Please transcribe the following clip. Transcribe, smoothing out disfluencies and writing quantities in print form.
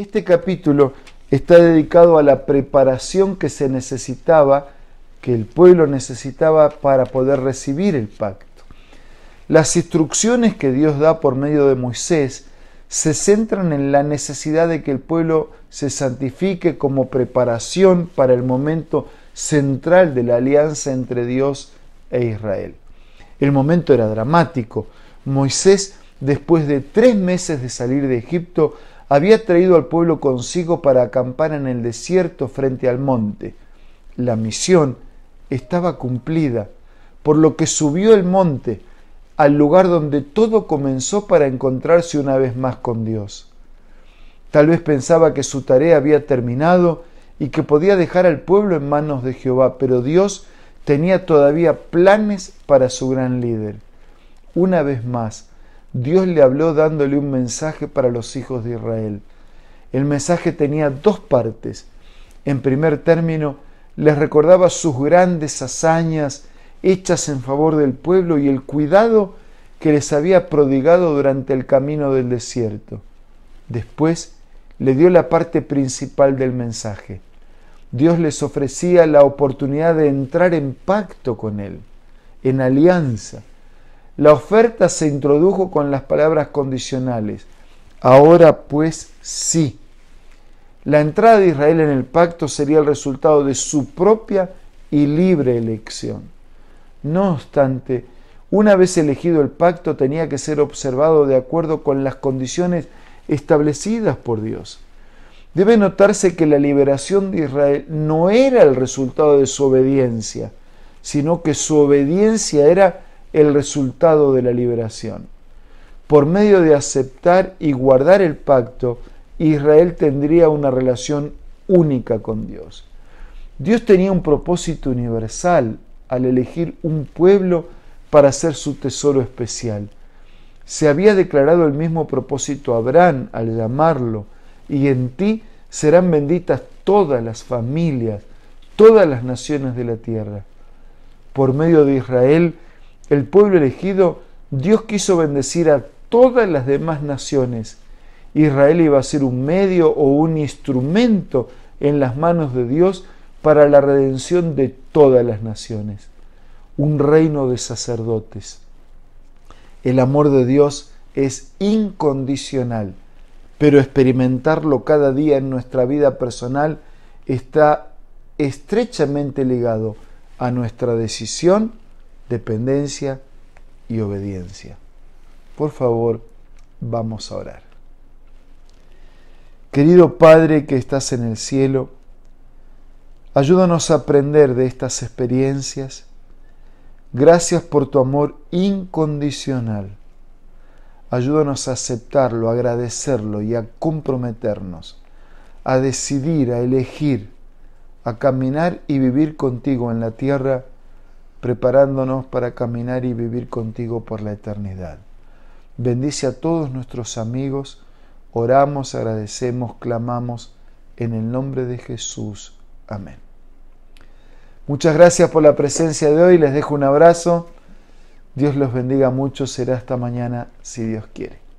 Este capítulo está dedicado a la preparación que se necesitaba, que el pueblo necesitaba para poder recibir el pacto. Las instrucciones que Dios da por medio de Moisés se centran en la necesidad de que el pueblo se santifique como preparación para el momento central de la alianza entre Dios e Israel. El momento era dramático. Moisés, después de 3 meses de salir de Egipto, había traído al pueblo consigo para acampar en el desierto frente al monte. La misión estaba cumplida, por lo que subió el monte al lugar donde todo comenzó para encontrarse una vez más con Dios. Tal vez pensaba que su tarea había terminado y que podía dejar al pueblo en manos de Jehová, pero Dios tenía todavía planes para su gran líder. Una vez más, Dios le habló dándole un mensaje para los hijos de Israel. El mensaje tenía 2 partes. En primer término, les recordaba sus grandes hazañas hechas en favor del pueblo y el cuidado que les había prodigado durante el camino del desierto. Después le dio la parte principal del mensaje. Dios les ofrecía la oportunidad de entrar en pacto con Él, en alianza. La oferta se introdujo con las palabras condicionales. Ahora pues sí. La entrada de Israel en el pacto sería el resultado de su propia y libre elección. No obstante, una vez elegido el pacto, tenía que ser observado de acuerdo con las condiciones establecidas por Dios. Debe notarse que la liberación de Israel no era el resultado de su obediencia, sino que su obediencia era el resultado de la liberación. Por medio de aceptar y guardar el pacto, Israel tendría una relación única con Dios. Dios tenía un propósito universal al elegir un pueblo para ser su tesoro especial. Se había declarado el mismo propósito a Abraham al llamarlo, y en ti serán benditas todas las familias, todas las naciones de la tierra. Por medio de Israel, el pueblo elegido, Dios quiso bendecir a todas las demás naciones. Israel iba a ser un medio o un instrumento en las manos de Dios para la redención de todas las naciones, un reino de sacerdotes. El amor de Dios es incondicional, pero experimentarlo cada día en nuestra vida personal está estrechamente ligado a nuestra decisión, dependencia y obediencia. Por favor, vamos a orar. Querido Padre que estás en el cielo, ayúdanos a aprender de estas experiencias. Gracias por tu amor incondicional. Ayúdanos a aceptarlo, a agradecerlo y a comprometernos, a decidir, a elegir, a caminar y vivir contigo en la tierra, preparándonos para caminar y vivir contigo por la eternidad. Bendice a todos nuestros amigos. Oramos, agradecemos, clamamos en el nombre de Jesús. Amén. Muchas gracias por la presencia de hoy. Les dejo un abrazo. Dios los bendiga mucho. Será hasta mañana, si Dios quiere.